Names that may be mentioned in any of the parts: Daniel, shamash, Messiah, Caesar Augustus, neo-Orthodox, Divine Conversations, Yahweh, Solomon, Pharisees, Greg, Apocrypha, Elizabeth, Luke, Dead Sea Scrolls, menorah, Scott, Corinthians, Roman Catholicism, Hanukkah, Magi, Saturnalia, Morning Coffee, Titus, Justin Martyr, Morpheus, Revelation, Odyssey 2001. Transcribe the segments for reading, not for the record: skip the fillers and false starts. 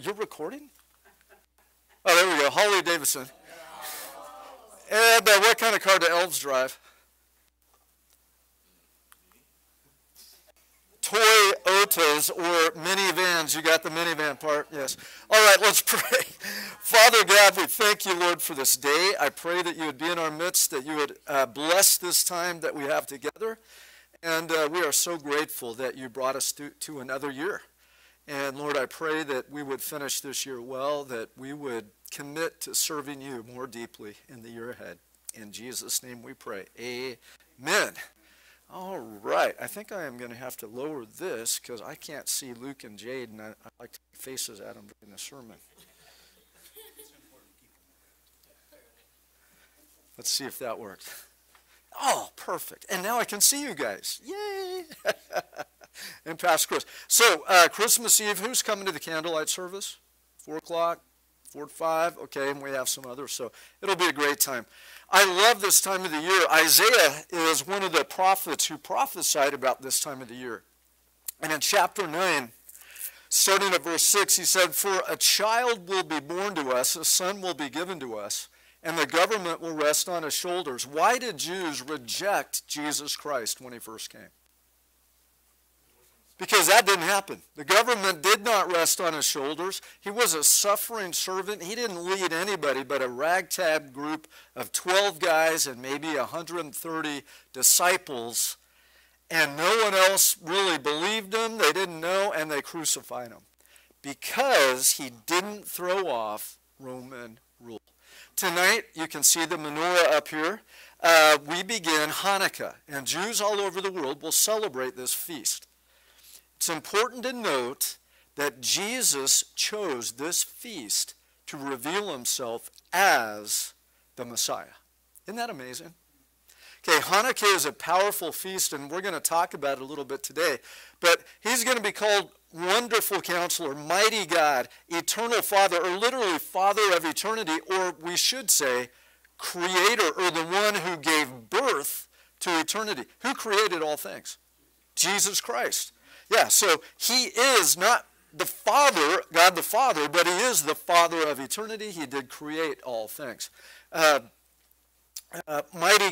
You're recording? Oh, there we go. Holly Davidson. But what kind of car do elves drive? Toyotas or minivans. You got the minivan part, yes. All right, let's pray. Father God, we thank you, Lord, for this day. I pray that you would be in our midst, that you would bless this time that we have together. And we are so grateful that you brought us to another year. And, Lord, I pray that we would finish this year well, that we would commit to serving you more deeply in the year ahead. In Jesus' name we pray. Amen. All right. I think I am going to have to lower this because I can't see Luke and Jade, and I like to make faces at them during the sermon. Let's see if that worked. Oh, perfect. And now I can see you guys. Yay. And Pastor Chris. So, Christmas Eve, who's coming to the candlelight service? 4 o'clock, 4 to 5. Okay, and we have some others, so it'll be a great time. I love this time of the year. Isaiah is one of the prophets who prophesied about this time of the year. And in chapter 9, starting at verse 6, he said, "For a child will be born to us, a son will be given to us, and the government will rest on his shoulders." Why did Jews reject Jesus Christ when he first came? Because that didn't happen. The government did not rest on his shoulders. He was a suffering servant. He didn't lead anybody but a ragtag group of 12 guys and maybe 130 disciples. And no one else really believed him. They didn't know, and they crucified him because he didn't throw off Roman rule. Tonight, you can see the menorah up here. We begin Hanukkah, and Jews all over the world will celebrate this feast. It's important to note that Jesus chose this feast to reveal himself as the Messiah. Isn't that amazing? Okay, Hanukkah is a powerful feast, and we're going to talk about it a little bit today. But he's going to be called Wonderful Counselor, Mighty God, Eternal Father, or literally Father of Eternity, or we should say Creator, or the one who gave birth to eternity. Who created all things? Jesus Christ. Yeah, so he is not the Father, God the Father, but he is the Father of eternity. He did create all things. Mighty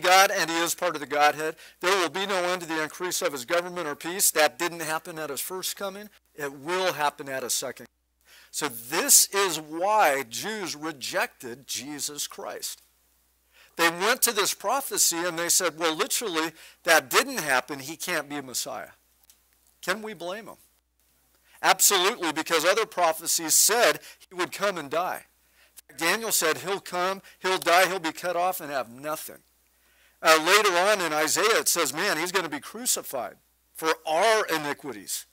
God, and he is part of the Godhead. There will be no end to the increase of his government or peace. That didn't happen at his first coming. It will happen at his second. So this is why Jews rejected Jesus Christ. They went to this prophecy and they said, well, literally, that didn't happen. He can't be a Messiah. Can we blame him? Absolutely, because other prophecies said he would come and die. Daniel said he'll come, he'll die, he'll be cut off and have nothing. Later on in Isaiah, it says, man, he's going to be crucified for our iniquities.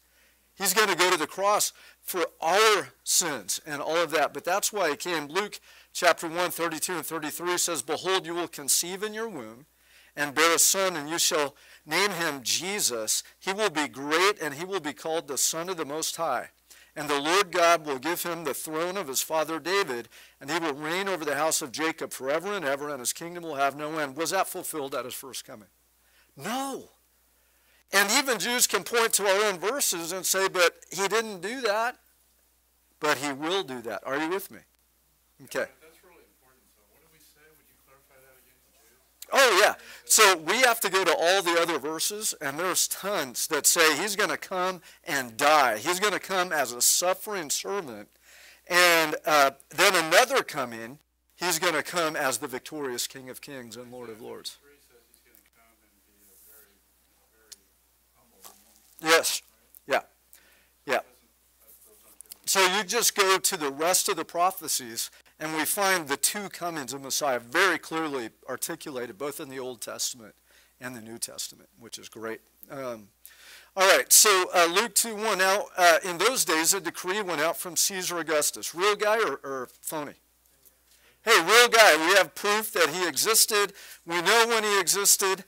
He's going to go to the cross for our sins and all of that. But that's why he came. Luke chapter 1, 32 and 33 says, "Behold, you will conceive in your womb and bear a son, and you shall name him Jesus. He will be great, and he will be called the Son of the Most High. And the Lord God will give him the throne of his father David, and he will reign over the house of Jacob forever and ever, and his kingdom will have no end." Was that fulfilled at his first coming? No. And even Jews can point to our own verses and say, but he didn't do that, but he will do that. Are you with me? Okay. Oh, yeah. So we have to go to all the other verses, and there's tons that say he's going to come and die. He's going to come as a suffering servant. And then another coming, he's going to come as the victorious King of Kings and Lord of Lords. Yes. Yeah. Yeah. So you just go to the rest of the prophecies, and we find the two comings of Messiah very clearly articulated, both in the Old Testament and the New Testament, which is great. All right, so Luke 2:1. Now, in those days, a decree went out from Caesar Augustus. Real guy or phony? Hey, real guy. We have proof that he existed. We know when he existed.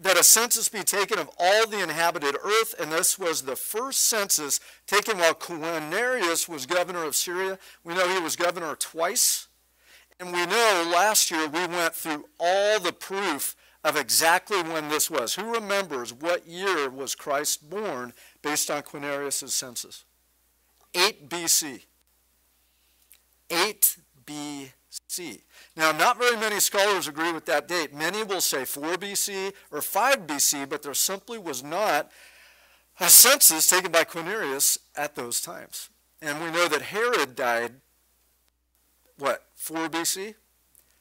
That a census be taken of all the inhabited earth, and this was the first census taken while Quirinius was governor of Syria. We know he was governor twice, and we know last year we went through all the proof of exactly when this was. Who remembers what year was Christ born based on Quirinius' census? 8 BC. 8 BC. Now, not very many scholars agree with that date. Many will say 4 BC or 5 BC, but there simply was not a census taken by Quirinius at those times. And we know that Herod died, what, 4 BC?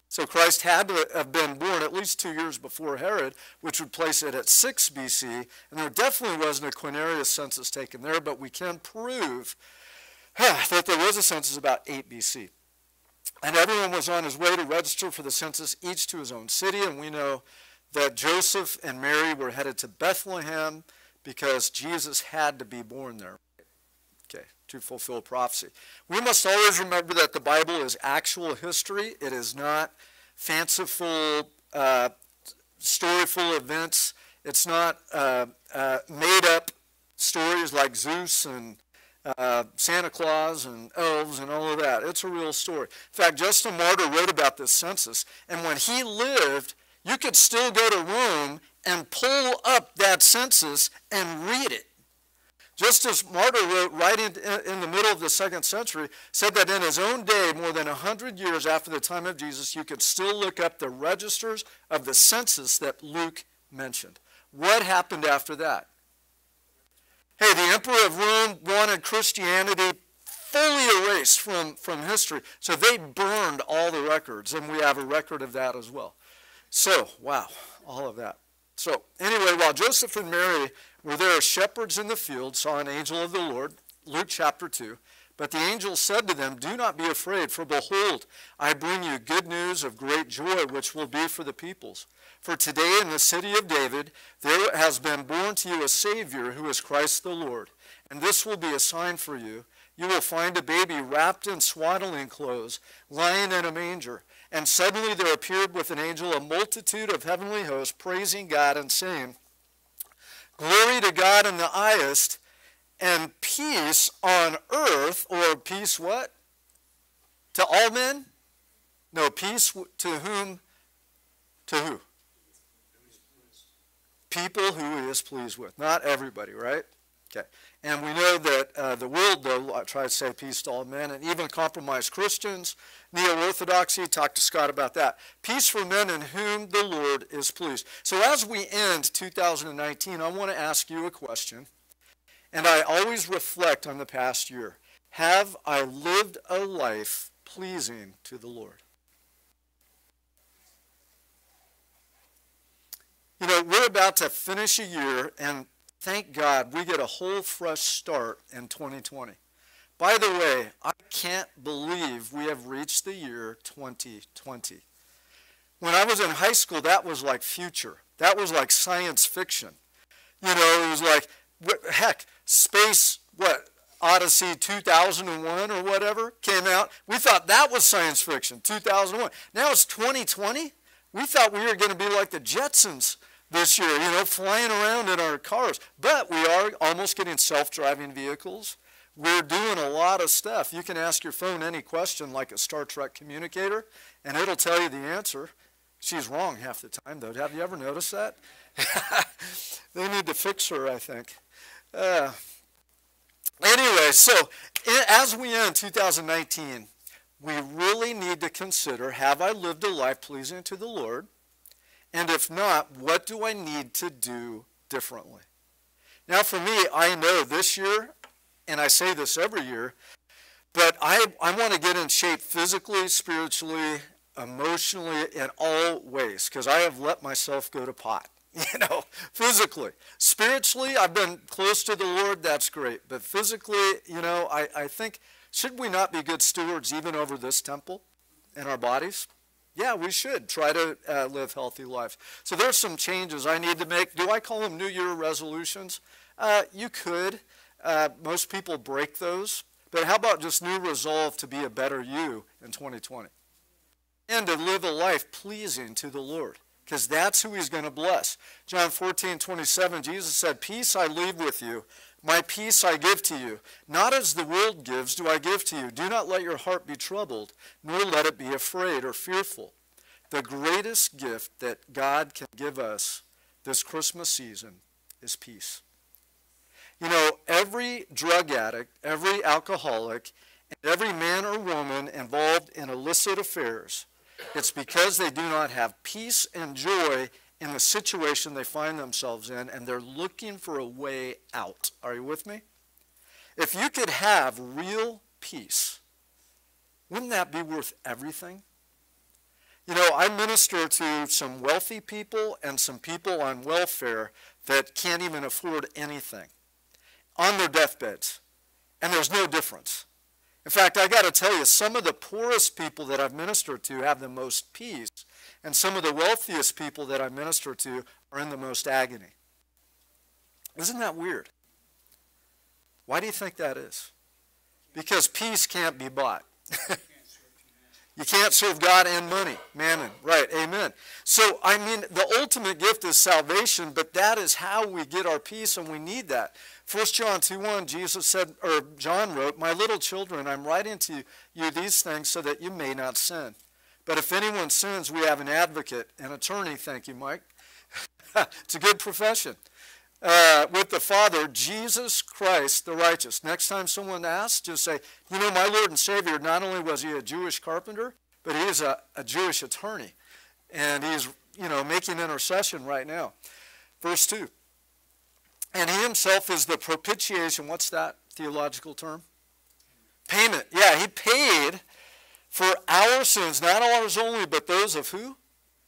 So Christ had to have been born at least 2 years before Herod, which would place it at 6 BC. And there definitely wasn't a Quirinius census taken there, but we can prove that there was a census about 8 BC. And everyone was on his way to register for the census, each to his own city. And we know that Joseph and Mary were headed to Bethlehem because Jesus had to be born there, okay, to fulfill prophecy. We must always remember that the Bible is actual history. It is not fanciful, storyful events. It's not made-up stories like Zeus and Santa Claus and elves and all of that. It's a real story. In fact, Justin Martyr wrote about this census, and when he lived, you could still go to Rome and pull up that census and read it. Justin Martyr wrote right in the middle of the 2nd century, said that in his own day, more than 100 years after the time of Jesus, you could still look up the registers of the census that Luke mentioned. What happened after that? Hey, the emperor of Rome wanted Christianity fully erased from history, so they burned all the records, and we have a record of that as well. So, wow, all of that. So, anyway, while Joseph and Mary were there, shepherds in the field saw an angel of the Lord, Luke chapter 2, but the angel said to them, "Do not be afraid, for behold, I bring you good news of great joy, which will be for the peoples. For today in the city of David there has been born to you a Savior who is Christ the Lord. And this will be a sign for you. You will find a baby wrapped in swaddling clothes, lying in a manger." And suddenly there appeared with an angel a multitude of heavenly hosts, praising God and saying, "Glory to God in the highest, and peace on earth," or peace what? To all men? No, peace to whom? To who? People who he is pleased with. Not everybody, right? Okay. And we know that the world, though, tries to say peace to all men, and even compromised Christians, neo-Orthodoxy, talked to Scott about that. Peace for men in whom the Lord is pleased. So as we end 2019, I want to ask you a question, and I always reflect on the past year. Have I lived a life pleasing to the Lord? You know, we're about to finish a year, and thank God we get a whole fresh start in 2020. By the way, I can't believe we have reached the year 2020. When I was in high school, that was like future. That was like science fiction. You know, it was like, heck, Space, what, Odyssey 2001 or whatever came out. We thought that was science fiction, 2001. Now it's 2020. We thought we were going to be like the Jetsons this year, you know, flying around in our cars. But we are almost getting self-driving vehicles. We're doing a lot of stuff. You can ask your phone any question like a Star Trek communicator, and it'll tell you the answer. She's wrong half the time, though. Have you ever noticed that? They need to fix her, I think. Anyway, so as we end 2019, we really need to consider, have I lived a life pleasing to the Lord? And if not, what do I need to do differently? Now for me, I know this year, and I say this every year, but I want to get in shape physically, spiritually, emotionally, in all ways, because I have let myself go to pot, you know, physically. Spiritually, I've been close to the Lord, that's great. But physically, you know, I think, should we not be good stewards even over this temple and our bodies? Yeah, we should try to live healthy lives. So there's some changes I need to make. Do I call them New Year resolutions? You could. Most people break those. But how about just new resolve to be a better you in 2020? And to live a life pleasing to the Lord, because that's who he's going to bless. John 14:27, Jesus said, "Peace I leave with you. My peace I give to you. Not as the world gives do I give to you. Do not let your heart be troubled, nor let it be afraid or fearful." The greatest gift that God can give us this Christmas season is peace. You know, every drug addict, every alcoholic, and every man or woman involved in illicit affairs, it's because they do not have peace and joy in the situation they find themselves in, and they're looking for a way out. Are you with me? If you could have real peace, wouldn't that be worth everything? You know, I minister to some wealthy people and some people on welfare that can't even afford anything on their deathbeds, and there's no difference. In fact, I got to tell you, some of the poorest people that I've ministered to have the most peace, and some of the wealthiest people that I minister to are in the most agony. Isn't that weird? Why do you think that is? Because peace can't be bought. You can't serve God and money, mammon, right, amen. So, I mean, the ultimate gift is salvation, but that is how we get our peace, and we need that. 1 John 2:1, Jesus said, or John wrote, "My little children, I'm writing to you these things so that you may not sin. But if anyone sins, we have an advocate, an attorney," thank you, Mike. It's a good profession. "With the Father, Jesus Christ the righteous." Next time someone asks, just say, "You know, my Lord and Savior, not only was he a Jewish carpenter, but he is a Jewish attorney. And he's, you know, making intercession right now." Verse 2. "And he himself is the propitiation." What's that theological term? Payment. Yeah, he paid for our sins, not ours only, but those of who?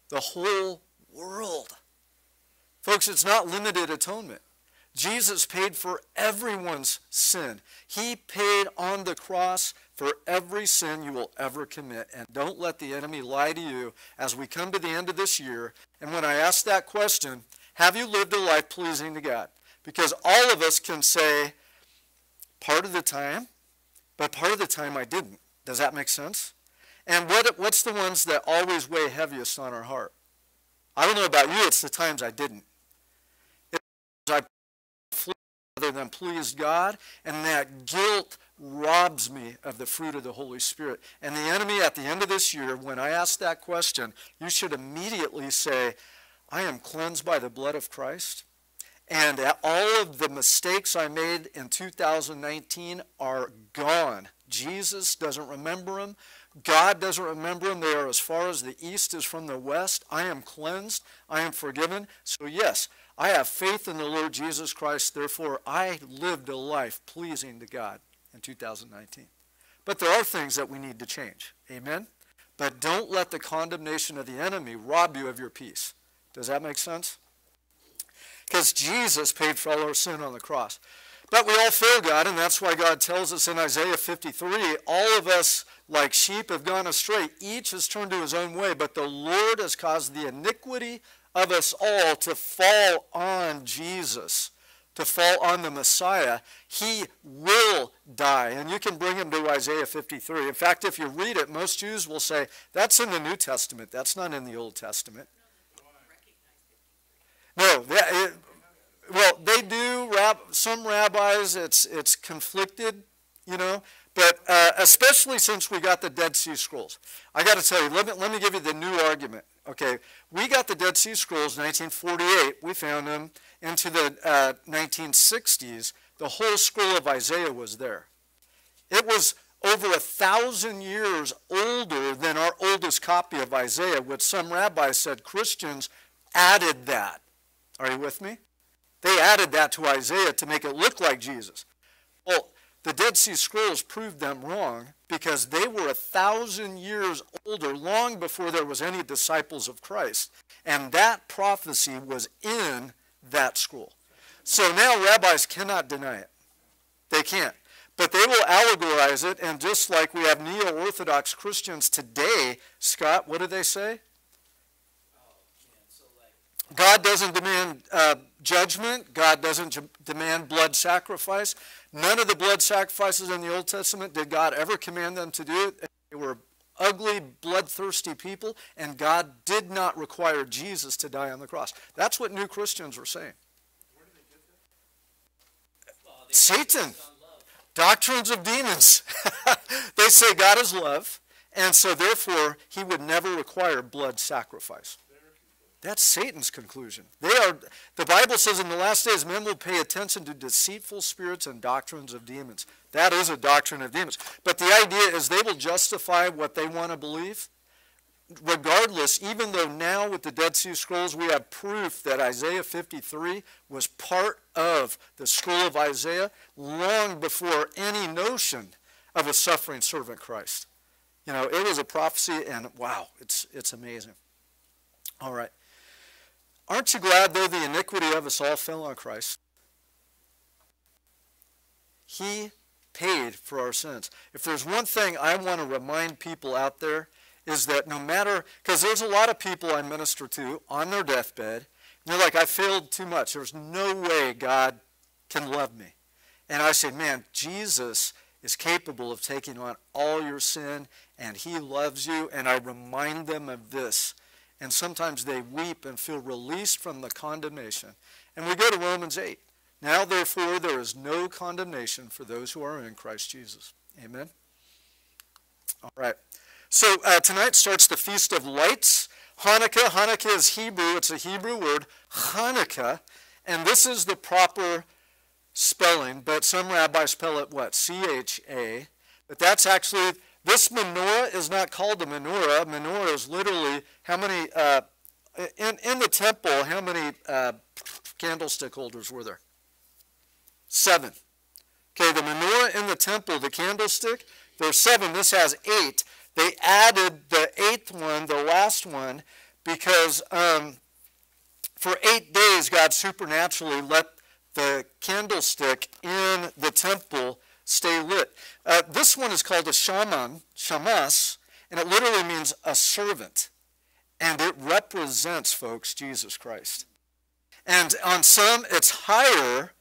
The whole world. Folks, it's not limited atonement. Jesus paid for everyone's sin. He paid on the cross for every sin you will ever commit. And don't let the enemy lie to you as we come to the end of this year. And when I ask that question, have you lived a life pleasing to God? Because all of us can say, part of the time, but part of the time I didn't. Does that make sense? And what's the ones that always weigh heaviest on our heart? I don't know about you, it's the times I didn't. I flee rather than pleased God, and that guilt robs me of the fruit of the Holy Spirit. And the enemy at the end of this year, when I ask that question, you should immediately say, "I am cleansed by the blood of Christ, and all of the mistakes I made in 2019 are gone. Jesus doesn't remember them. God doesn't remember them. They are as far as the east is from the west. I am cleansed. I am forgiven. So yes, I have faith in the Lord Jesus Christ. Therefore, I lived a life pleasing to God in 2019. But there are things that we need to change. Amen? But don't let the condemnation of the enemy rob you of your peace. Does that make sense? Because Jesus paid for all our sin on the cross. But we all fail God, and that's why God tells us in Isaiah 53, "All of us like sheep have gone astray. Each has turned to his own way, but the Lord has caused the iniquity of us all to fall on Jesus," to fall on the Messiah. He will die. And you can bring him to Isaiah 53. In fact, if you read it, most Jews will say, "That's in the New Testament. That's not in the Old Testament." No, well, they do. Some rabbis, it's conflicted, you know. But especially since we got the Dead Sea Scrolls. I got to tell you, let me give you the new argument. Okay, we got the Dead Sea Scrolls in 1948. We found them into the 1960s. The whole scroll of Isaiah was there. It was over 1,000 years older than our oldest copy of Isaiah, which some rabbis said Christians added that. Are you with me? They added that to Isaiah to make it look like Jesus. Well, the Dead Sea Scrolls proved them wrong because they were 1,000 years older, long before there was any disciples of Christ. And that prophecy was in that scroll. So now rabbis cannot deny it. They can't. But they will allegorize it, and just like we have neo-Orthodox Christians today, Scott, what do they say? God doesn't demand judgment. God doesn't demand blood sacrifice. None of the blood sacrifices in the Old Testament did God ever command them to do. They were ugly, bloodthirsty people, and God did not require Jesus to die on the cross. That's what new Christians were saying. Where do they get that? Well, Satan. Doctrines of demons. They say God is love, and so therefore he would never require blood sacrifice. That's Satan's conclusion. The Bible says in the last days, men will pay attention to deceitful spirits and doctrines of demons. That is a doctrine of demons. But the idea is they will justify what they want to believe. Regardless, even though now with the Dead Sea Scrolls, we have proof that Isaiah 53 was part of the scroll of Isaiah long before any notion of a suffering servant Christ. You know, it was a prophecy, and wow, it's amazing. All right. Aren't you glad, though, the iniquity of us all fell on Christ? He paid for our sins. If there's one thing I want to remind people out there is that no matter, because there's a lot of people I minister to on their deathbed, and they're like, I failed too much. There's no way God can love me. And I say, man, Jesus is capable of taking on all your sin, and he loves you, and I remind them of this. And sometimes they weep and feel released from the condemnation. And we go to Romans 8. Now, therefore, there is no condemnation for those who are in Christ Jesus. Amen? All right. So tonight starts the Feast of Lights. Hanukkah. Hanukkah is Hebrew. It's a Hebrew word, Hanukkah. And this is the proper spelling, but some rabbis spell it what? C-H-A. But that's actually... This menorah is not called a menorah. Menorah is literally how many, in the temple, how many candlestick holders were there? 7. Okay, the menorah in the temple, the candlestick, there's 7. This has 8. They added the 8th one, the last one, because for 8 days, God supernaturally let the candlestick in the temple stay lit. This one is called a shamash, and it literally means a servant. And it represents, folks, Jesus Christ. And on some, it's higher,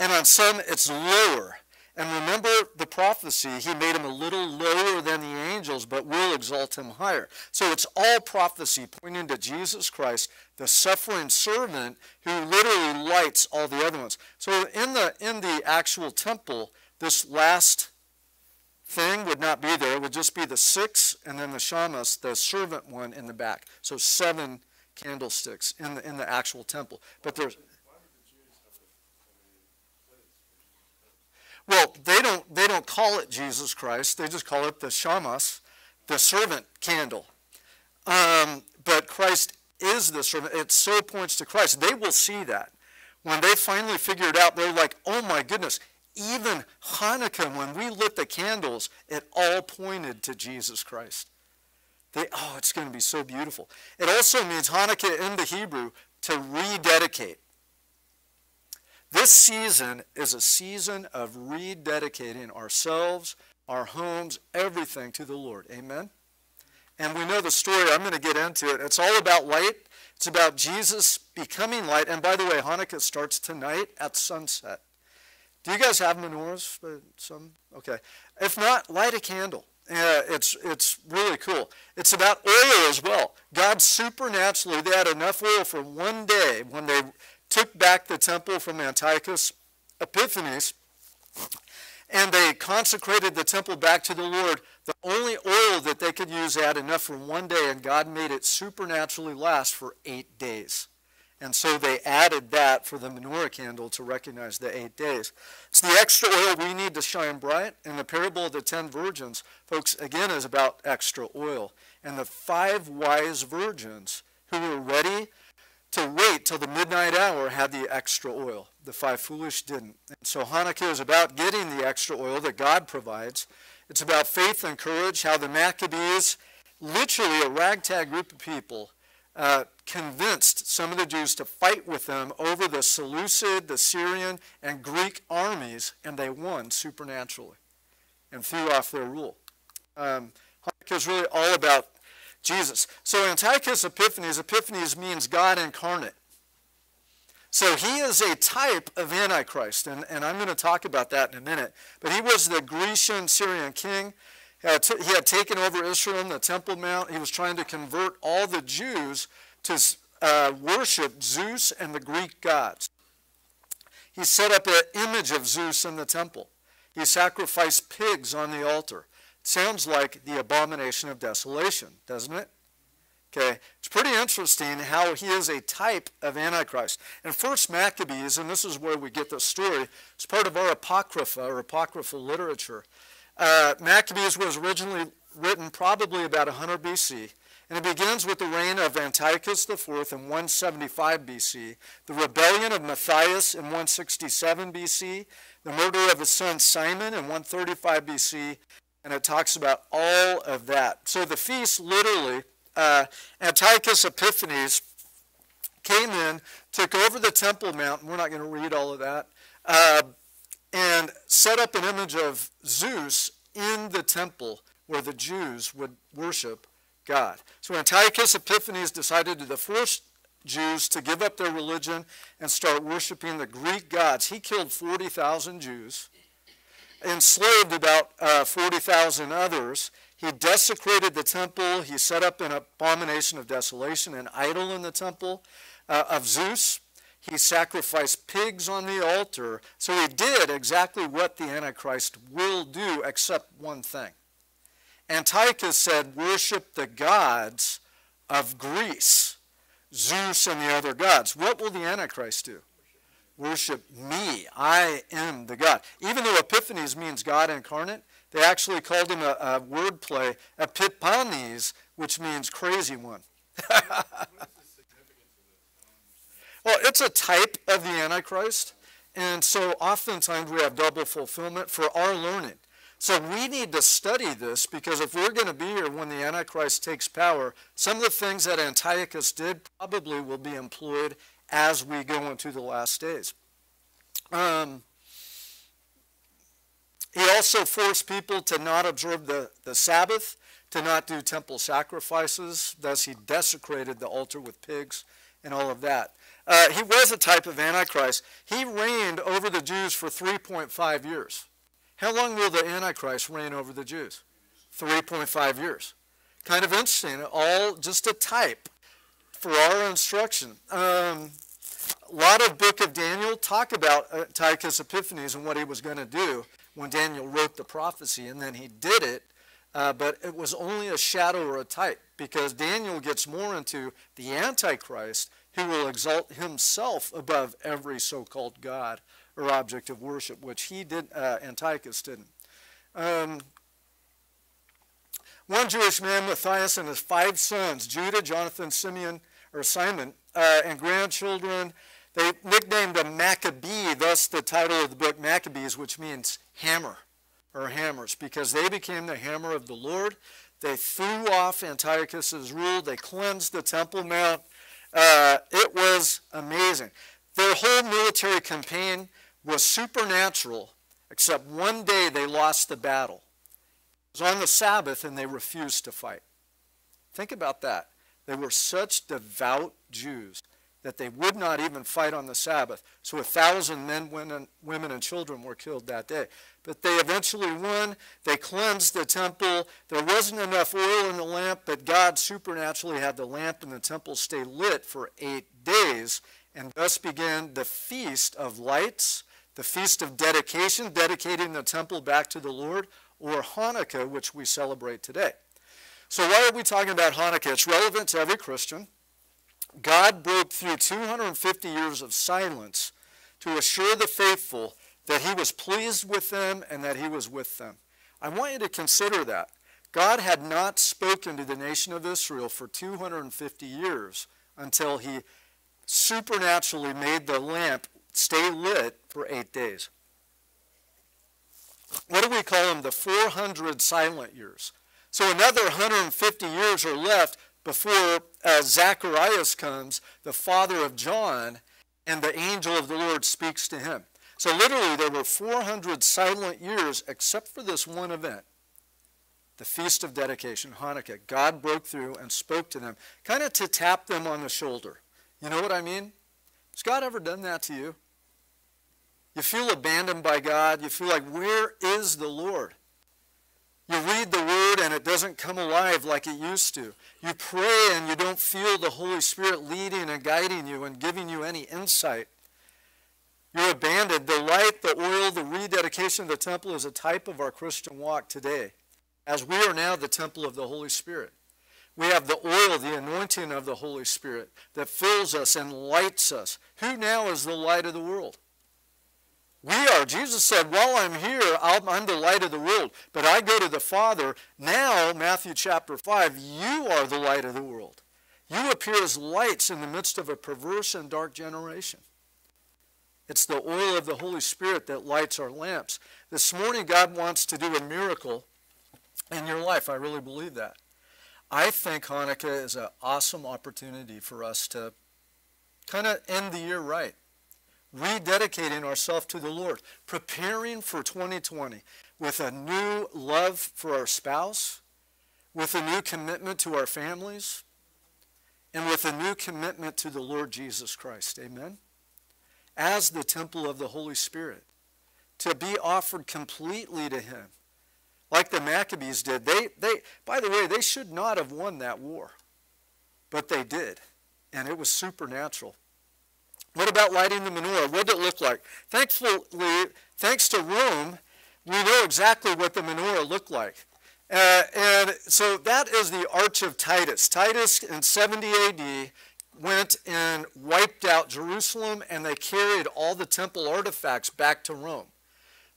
and on some, it's lower. And remember the prophecy, he made him a little lower than the angels, but will exalt him higher. So it's all prophecy pointing to Jesus Christ, the suffering servant who literally lights all the other ones. So in the actual temple, this last thing would not be there. It would just be the 6 and then the shamash, the servant one in the back. So 7 candlesticks in the actual temple. But there's... Well, they don't call it Jesus Christ. They just call it the shamash, the servant candle. But Christ is the servant. It so points to Christ. They will see that. When they finally figure it out, they're like, oh my goodness, even Hanukkah, when we lit the candles, it all pointed to Jesus Christ. Oh, it's going to be so beautiful. It also means, Hanukkah in the Hebrew, to rededicate. This season is a season of rededicating ourselves, our homes, everything to the Lord. Amen? And we know the story. I'm going to get into it. It's all about light. It's about Jesus becoming light. And by the way, Hanukkah starts tonight at sunset. Do you guys have menorahs? Some? Okay. If not, light a candle. It's really cool. It's about oil as well. God supernaturally, they had enough oil for one day when they took back the temple from Antiochus Epiphanes, and they consecrated the temple back to the Lord. The only oil that they could use, they had enough for one day, and God made it supernaturally last for 8 days. And so they added that for the menorah candle to recognize the 8 days. It's the extra oil we need to shine bright. And the parable of the 10 virgins, folks, again, is about extra oil. And the 5 wise virgins who were ready to wait till the midnight hour had the extra oil. The 5 foolish didn't. And so Hanukkah is about getting the extra oil that God provides. It's about faith and courage, how the Maccabees, literally a ragtag group of people, convinced some of the Jews to fight with them over the Seleucid, the Syrian, and Greek armies, and they won supernaturally and threw off their rule. Hanukkah is really all about Jesus. So Antiochus Epiphanes, Epiphanes means God incarnate. So he is a type of Antichrist, and I'm going to talk about that in a minute. But he was the Grecian Syrian king. He had taken over Israel in the Temple Mount. He was trying to convert all the Jews to worship Zeus and the Greek gods. He set up an image of Zeus in the temple. He sacrificed pigs on the altar. Sounds like the abomination of desolation, doesn't it? Okay, it's pretty interesting how he is a type of Antichrist. In 1 Maccabees, and this is where we get this story, it's part of our Apocrypha or Apocryphal literature. Maccabees was originally written probably about 100 BC, and it begins with the reign of Antiochus IV in 175 BC, the rebellion of Matthias in 167 BC, the murder of his son Simon in 135 BC, and it talks about all of that. So the feast literally... Antiochus Epiphanes came in, took over the Temple Mount, we're not going to read all of that, and set up an image of Zeus in the temple where the Jews would worship God. So Antiochus Epiphanes decided to force Jews to give up their religion and start worshiping the Greek gods. He killed 40,000 Jews, enslaved about 40,000 others. He desecrated the temple. He set up an abomination of desolation, an idol in the temple of Zeus. He sacrificed pigs on the altar. So he did exactly what the Antichrist will do, except one thing. Antiochus said, worship the gods of Greece, Zeus and the other gods. What will the Antichrist do? Worship me. I am the God. Even though Epiphanes means God incarnate, they actually called him a wordplay, Epiphanes, which means crazy one. Well, it's a type of the Antichrist, and so oftentimes we have double fulfillment for our learning. So we need to study this, because if we're going to be here when the Antichrist takes power, some of the things that Antiochus did probably will be employed as we go into the last days. He also forced people to not observe the Sabbath, to not do temple sacrifices. Thus, he desecrated the altar with pigs and all of that. He was a type of Antichrist. He reigned over the Jews for 3.5 years. How long will the Antichrist reign over the Jews? 3.5 years. Kind of interesting. All just a type for our instruction. A lot of book of Daniel talk about Antiochus Epiphanes and what he was going to do when Daniel wrote the prophecy, and then he did it, but it was only a shadow or a type, because Daniel gets more into the Antichrist, who will exalt himself above every so-called god or object of worship, which he did, Antiochus didn't. One Jewish man, Matthias, and his 5 sons, Judah, Jonathan, Simeon, or Simon, and grandchildren. They nicknamed him Maccabee, thus the title of the book Maccabees, which means hammer or hammers, because they became the hammer of the Lord. They threw off Antiochus's rule. They cleansed the Temple Mount. It was amazing. Their whole military campaign was supernatural, except one day they lost the battle. It was on the Sabbath, and they refused to fight. Think about that. They were such devout Jews that they would not even fight on the Sabbath. So 1,000 men, women, and children were killed that day. But they eventually won. They cleansed the temple. There wasn't enough oil in the lamp, but God supernaturally had the lamp in the temple stay lit for 8 days. And thus began the Feast of Lights, the Feast of Dedication, dedicating the temple back to the Lord, or Hanukkah, which we celebrate today. So why are we talking about Hanukkah? It's relevant to every Christian. God broke through 250 years of silence to assure the faithful that he was pleased with them and that he was with them. I want you to consider that. God had not spoken to the nation of Israel for 250 years until he supernaturally made the lamp stay lit for 8 days. What do we call them? The 400 silent years. So another 150 years are left before Zacharias comes, the father of John, and the angel of the Lord speaks to him. So literally there were 400 silent years except for this one event, the Feast of Dedication, Hanukkah. God broke through and spoke to them, kind of to tap them on the shoulder. You know what I mean? Has God ever done that to you? You feel abandoned by God. You feel like, where is the Lord? You read the Word and it doesn't come alive like it used to. You pray and you don't feel the Holy Spirit leading and guiding you and giving you any insight. You're abandoned. The light, the oil, the rededication of the temple is a type of our Christian walk today, as we are now the temple of the Holy Spirit. We have the oil, the anointing of the Holy Spirit that fills us and lights us. Who now is the light of the world? We are. Jesus said, while I'm here, I'm the light of the world, but I go to the Father. Now, Matthew chapter 5, you are the light of the world. You appear as lights in the midst of a perverse and dark generation. It's the oil of the Holy Spirit that lights our lamps. This morning, God wants to do a miracle in your life. I really believe that. I think Hanukkah is an awesome opportunity for us to kind of end the year right. Rededicating ourselves to the Lord, preparing for 2020 with a new love for our spouse, with a new commitment to our families, and with a new commitment to the Lord Jesus Christ. Amen? As the temple of the Holy Spirit, to be offered completely to Him, like the Maccabees did. They, by the way, they should not have won that war, but they did, and it was supernatural. What about lighting the menorah? What did it look like? Thankfully, thanks to Rome, we know exactly what the menorah looked like. And so that is the Arch of Titus. Titus in 70 AD went and wiped out Jerusalem, and they carried all the temple artifacts back to Rome.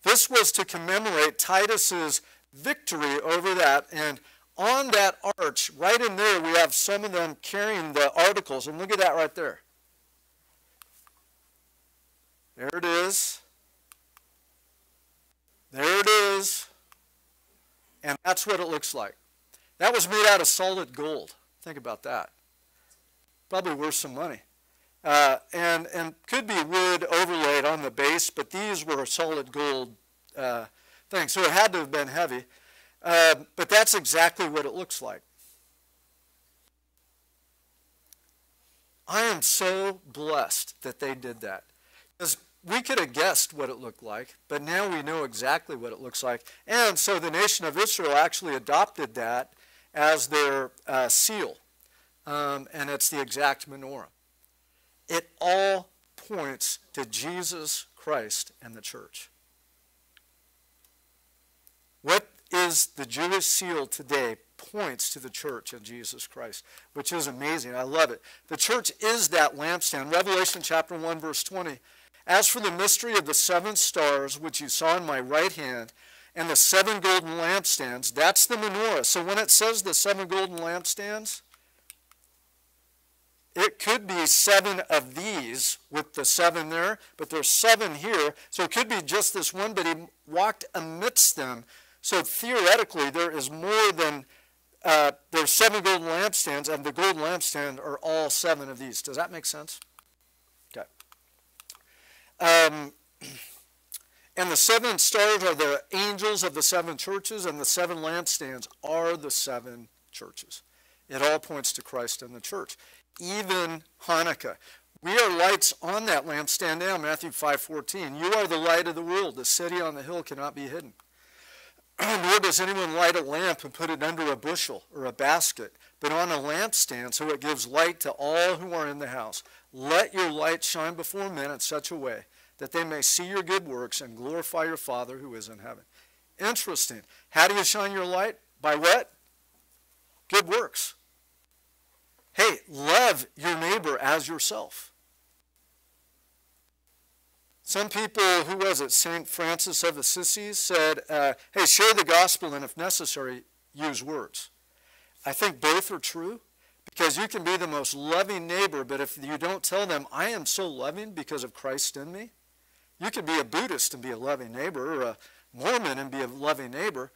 This was to commemorate Titus's victory over that. And on that arch, right in there, we have some of them carrying the articles. And look at that right there. There it is. There it is. And that's what it looks like. That was made out of solid gold. Think about that. Probably worth some money. And could be wood overlaid on the base, but these were solid gold things. So it had to have been heavy. But that's exactly what it looks like. I am so blessed that they did that. Because we could have guessed what it looked like, but now we know exactly what it looks like. And so the nation of Israel actually adopted that as their seal. And it's the exact menorah. It all points to Jesus Christ and the church. What is the Jewish seal today points to the church of Jesus Christ, which is amazing. I love it. The church is that lampstand. Revelation chapter 1, verse 20. As for the mystery of the 7 stars, which you saw in my right hand, and the 7 golden lampstands, that's the menorah. So when it says the 7 golden lampstands, it could be 7 of these with the 7 there, but there's 7 here. So it could be just this one, but he walked amidst them. So theoretically, there is more than, there's 7 golden lampstands, and the golden lampstand are all 7 of these. Does that make sense? Okay. And the 7 stars are the angels of the 7 churches, and the 7 lampstands are the 7 churches. It all points to Christ and the church. Even Hanukkah. We are lights on that lampstand now, Matthew 5:14. You are the light of the world. The city on the hill cannot be hidden. Nor does anyone light a lamp and put it under a bushel or a basket, but on a lampstand so it gives light to all who are in the house. Let your light shine before men in such a way that they may see your good works and glorify your Father who is in heaven. Interesting. How do you shine your light? By what? Good works. Hey, love your neighbor as yourself. Some people, who was it, St. Francis of Assisi said, hey, share the gospel and if necessary, use words. I think both are true because you can be the most loving neighbor, but if you don't tell them, I am so loving because of Christ in me, you could be a Buddhist and be a loving neighbor or a Mormon and be a loving neighbor.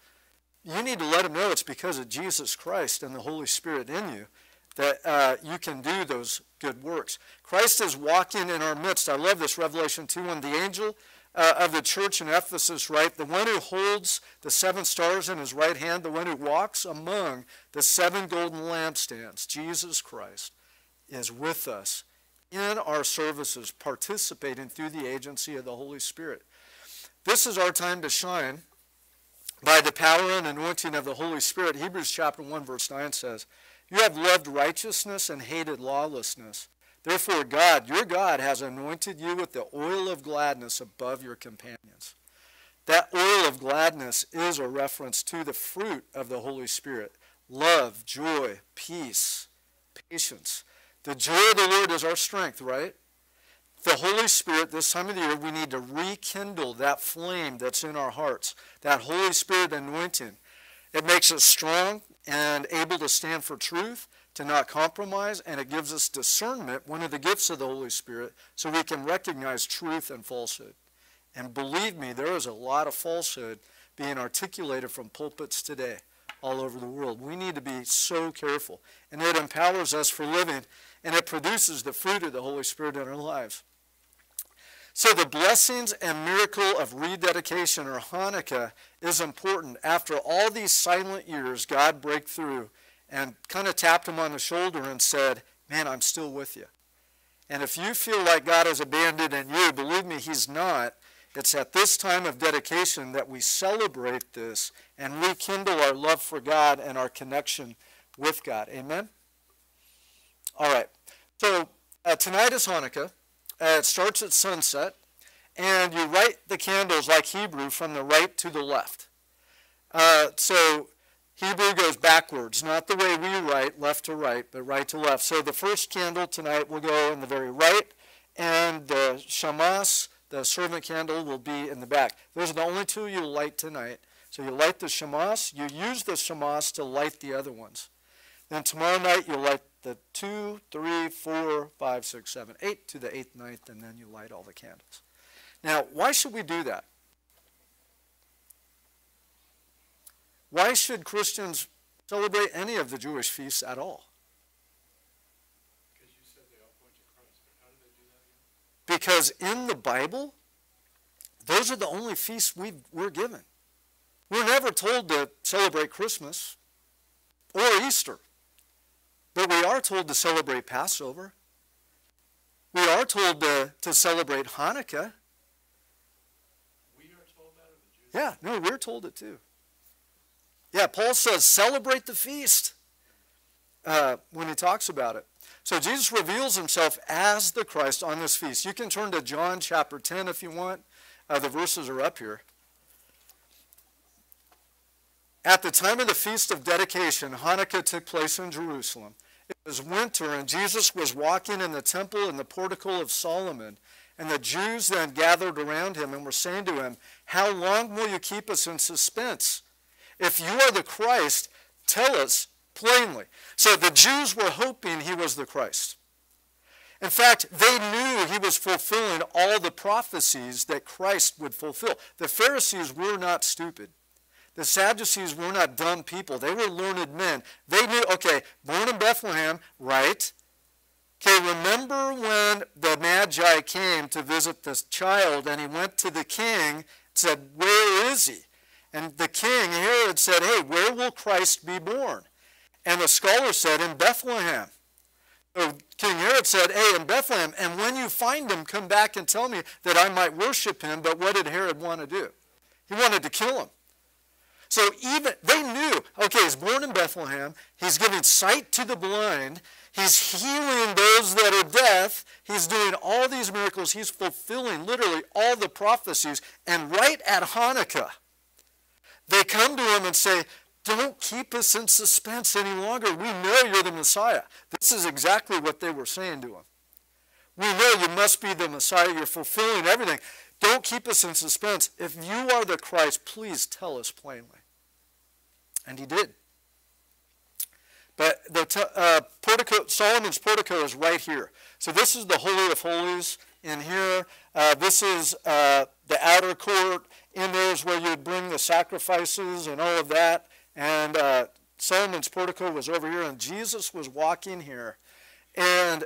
You need to let them know it's because of Jesus Christ and the Holy Spirit in you that you can do those good works. Christ is walking in our midst. I love this, Revelation 2:1. The angel of the church in Ephesus, right? The one who holds the 7 stars in his right hand, the one who walks among the 7 golden lampstands, Jesus Christ, is with us in our services, participating through the agency of the Holy Spirit. This is our time to shine by the power and anointing of the Holy Spirit. Hebrews chapter 1, verse 9 says, you have loved righteousness and hated lawlessness. Therefore, God, your God, has anointed you with the oil of gladness above your companions. That oil of gladness is a reference to the fruit of the Holy Spirit. love, joy, peace, patience. The joy of the Lord is our strength, right? The Holy Spirit, this time of the year, we need to rekindle that flame that's in our hearts, that Holy Spirit anointing. It makes us strong and able to stand for truth, to not compromise, and it gives us discernment, one of the gifts of the Holy Spirit, so we can recognize truth and falsehood. And believe me, there is a lot of falsehood being articulated from pulpits today all over the world. We need to be so careful. And it empowers us for living, and it produces the fruit of the Holy Spirit in our lives. So the blessings and miracle of rededication, or Hanukkah, is important. After all these silent years, God broke through and kind of tapped him on the shoulder and said, man, I'm still with you. And if you feel like God has abandoned you, believe me, he's not. It's at this time of dedication that we celebrate this and rekindle our love for God and our connection with God. Amen? All right. So tonight is Hanukkah. It starts at sunset, and you light the candles like Hebrew from the right to the left. So Hebrew goes backwards, not the way we write left to right, but right to left. So the first candle tonight will go in the very right, and the shamash, the servant candle, will be in the back. Those are the only two you'll light tonight. So you light the shamash. You use the shamash to light the other ones. Then tomorrow night you'll light the 2, 3, 4, 5, 6, 7, 8 to the 8th, 9th, and then you light all the candles. Now, why should we do that? Why should Christians celebrate any of the Jewish feasts at all? Because you said they all point to Christ. How do they do that? Because in the Bible, those are the only feasts we're given. We're never told to celebrate Christmas or Easter. But we are told to celebrate Passover. We are told to celebrate Hanukkah. We are told that, or the Jews? Yeah, no, we're told it too. Yeah, Paul says, celebrate the feast when he talks about it. So Jesus reveals himself as the Christ on this feast. You can turn to John chapter 10 if you want. The verses are up here. At the time of the Feast of Dedication, Hanukkah took place in Jerusalem. It was winter, and Jesus was walking in the temple in the portico of Solomon. And the Jews then gathered around him and were saying to him, how long will you keep us in suspense? If you are the Christ, tell us plainly. So the Jews were hoping he was the Christ. In fact, they knew he was fulfilling all the prophecies that Christ would fulfill. The Pharisees were not stupid. The Sadducees were not dumb people. They were learned men. They knew, okay, born in Bethlehem, right? Okay, remember when the Magi came to visit this child, and he went to the king and said, where is he? And the king, Herod, said, hey, where will Christ be born? And the scholar said, in Bethlehem. So King Herod said, hey, in Bethlehem, and when you find him, come back and tell me that I might worship him. But what did Herod want to do? He wanted to kill him. So even, they knew, okay, he's born in Bethlehem, he's giving sight to the blind, he's healing those that are deaf, he's doing all these miracles, he's fulfilling literally all the prophecies, and right at Hanukkah, they come to him and say, don't keep us in suspense any longer, we know you're the Messiah. This is exactly what they were saying to him. We know you must be the Messiah, you're fulfilling everything. Don't keep us in suspense. If you are the Christ, please tell us plainly. And he did. But the portico, Solomon's portico, is right here. So this is the Holy of Holies in here. This is the outer court. In there is where you would bring the sacrifices and all of that. And Solomon's portico was over here, and Jesus was walking here. And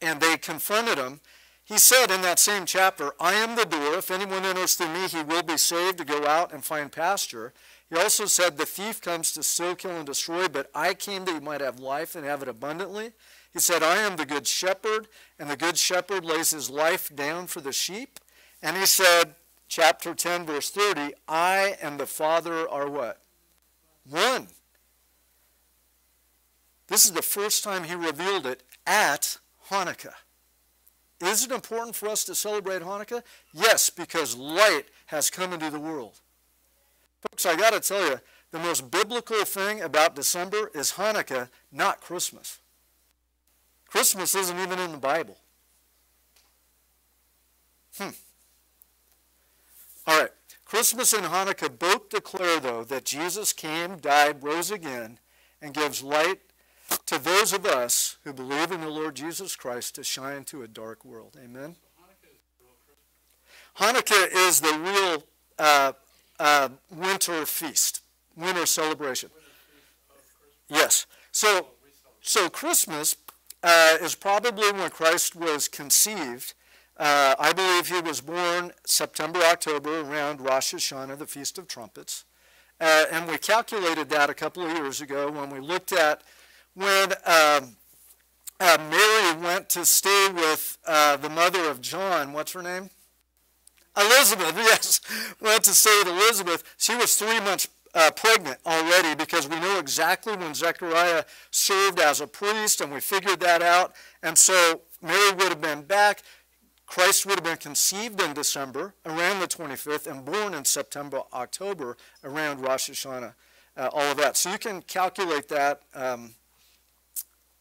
they confronted him. He said in that same chapter, I am the door. If anyone enters through me, he will be saved to go out and find pasture. He also said, the thief comes to steal, kill, and destroy, but I came that you might have life and have it abundantly. He said, I am the good shepherd, and the good shepherd lays his life down for the sheep. And he said, chapter 10, verse 30, I and the Father are what? One. This is the first time he revealed it at Hanukkah. Is it important for us to celebrate Hanukkah? Yes, because light has come into the world. Folks, I got to tell you, The most biblical thing about December is Hanukkah, not Christmas. Christmas isn't even in the Bible. All right. Christmas and Hanukkah both declare, though, that Jesus came, died, rose again, and gives light to those of us who believe in the Lord Jesus Christ to shine to a dark world. Amen? Hanukkah is the real winter feast, winter celebration. Yes. So Christmas is probably when Christ was conceived. I believe he was born September, October, around Rosh Hashanah, the Feast of Trumpets. And we calculated that a couple of years ago when we looked at when Mary went to stay with the mother of John. What's her name? Elizabeth, yes. Went to stay with Elizabeth. She was 3 months pregnant already, because we know exactly when Zechariah served as a priest, and we figured that out. And so Mary would have been back. Christ would have been conceived in December, around the 25th, and born in September, October, around Rosh Hashanah, all of that. So you can calculate that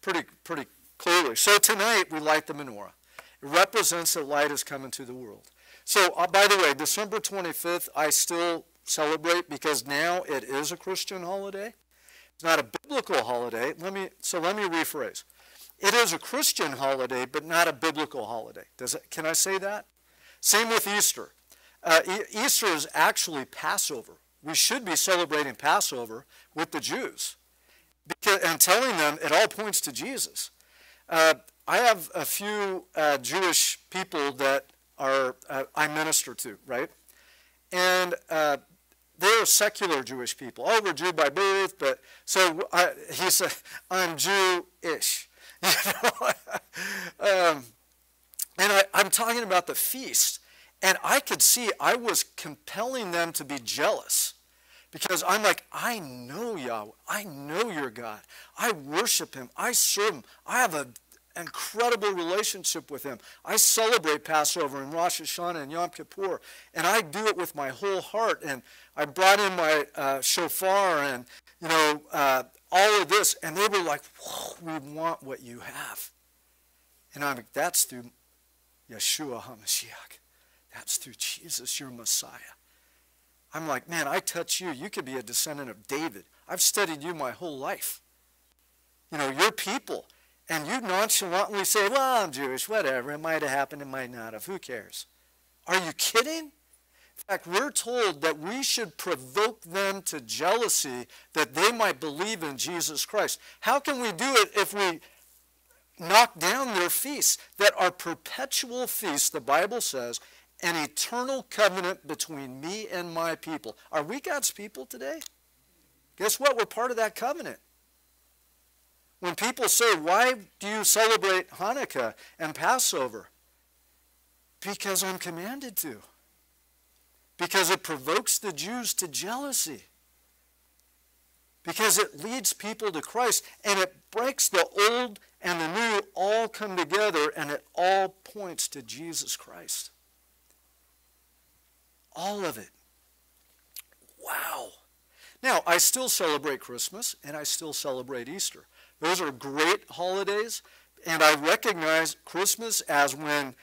pretty clearly. So tonight, we light the menorah. It represents that light is coming to the world. So, by the way, December 25th, I still celebrate, because now it is a Christian holiday. It's not a biblical holiday. Let me rephrase. It is a Christian holiday, but not a biblical holiday. Can I say that? Same with Easter. Easter is actually Passover. We should be celebrating Passover with the Jews, and telling them it all points to Jesus. I have a few Jewish people that are I minister to, right? And they're secular Jewish people. Oh, we're Jew by birth, but so he said, I'm Jew-ish. You know? And I'm talking about the feast, and I could see I was compelling them to be jealous, because I'm like, I know Yahweh, I know your God, I worship him, I serve him, I have an incredible relationship with him, I celebrate Passover and Rosh Hashanah and Yom Kippur, and I do it with my whole heart, and I brought in my shofar, and you know, all of this, and they were like, we want what you have. And I'm like, that's through Yeshua HaMashiach. That's through Jesus, your Messiah. I'm like, man, I touch you. You could be a descendant of David. I've studied you my whole life. You know, your people. And you nonchalantly say, well, I'm Jewish, whatever. It might have happened, it might not have. Who cares? Are you kidding? In fact, we're told that we should provoke them to jealousy, that they might believe in Jesus Christ. How can we do it if we knock down their feasts that are perpetual feasts, the Bible says, an eternal covenant between me and my people? Are we God's people today? Guess what? We're part of that covenant. When people say, why do you celebrate Hanukkah and Passover? Because I'm commanded to. Because it provokes the Jews to jealousy. Because it leads people to Christ. And it breaks the old and the new all come together. And it all points to Jesus Christ. All of it. Wow. Now, I still celebrate Christmas. And I still celebrate Easter. Those are great holidays. And I recognize Christmas as when,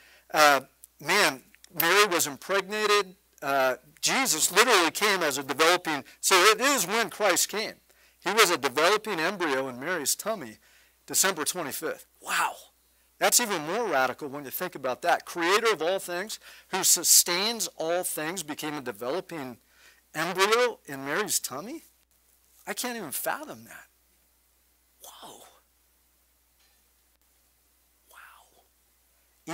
Mary was impregnated. Jesus literally came as a developing, so it is when Christ came. He was a developing embryo in Mary's tummy, December 25th. Wow. That's even more radical when you think about that. Creator of all things, who sustains all things, became a developing embryo in Mary's tummy? I can't even fathom that. Wow.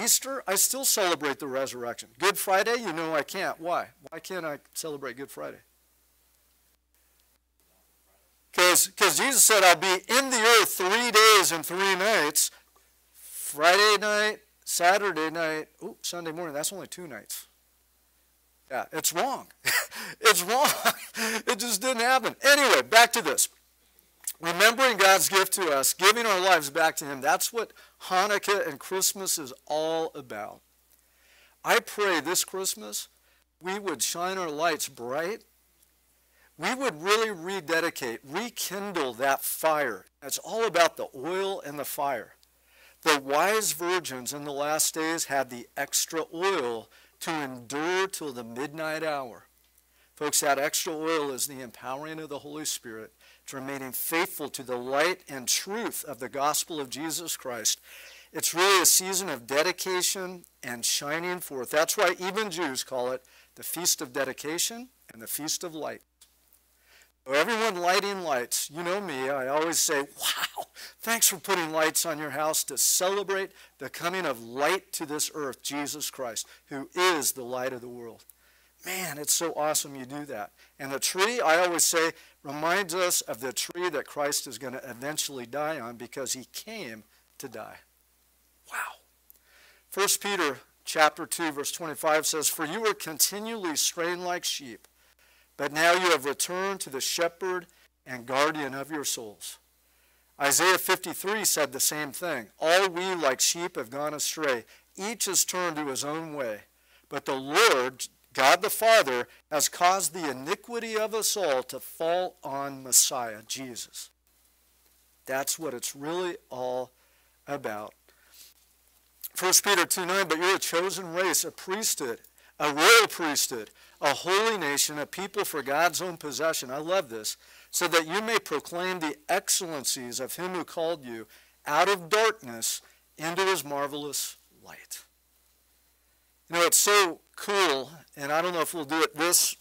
Easter, I still celebrate the resurrection. Good Friday, you know I can't. Why? Why can't I celebrate Good Friday? Because Jesus said, I'll be in the earth 3 days and 3 nights. Friday night, Saturday night, Sunday morning. That's only 2 nights. Yeah, it's wrong. It's wrong. It just didn't happen. Anyway, back to this. Remembering God's gift to us, giving our lives back to him, that's what Hanukkah and Christmas is all about. I pray this Christmas we would shine our lights bright. we would really rededicate, rekindle that fire. It's all about the oil and the fire. The wise virgins in the last days had the extra oil to endure till the midnight hour. Folks, that extra oil is the empowering of the Holy Spirit to remaining faithful to the light and truth of the gospel of Jesus Christ. It's really a season of dedication and shining forth. That's why even Jews call it the Feast of Dedication and the Feast of Light. So everyone lighting lights, you know me, I always say, wow, thanks for putting lights on your house to celebrate the coming of light to this earth, Jesus Christ, who is the light of the world. Man, it's so awesome you do that. And the tree, I always say, reminds us of the tree that Christ is going to eventually die on because he came to die. Wow. 1 Peter chapter 2, verse 25 says, "For you were continually straying like sheep, but now you have returned to the shepherd and guardian of your souls." Isaiah 53 said the same thing. "All we like sheep have gone astray. Each has turned to his own way. But the Lord, God the Father, has caused the iniquity of us all to fall on Messiah, Jesus." That's what it's really all about. 1 Peter 2:9, "But you're a chosen race, a priesthood, a royal priesthood, a holy nation, a people for God's own possession." I love this. "So that you may proclaim the excellencies of him who called you out of darkness into his marvelous light." You know, it's so cool, and I don't know if we'll do it this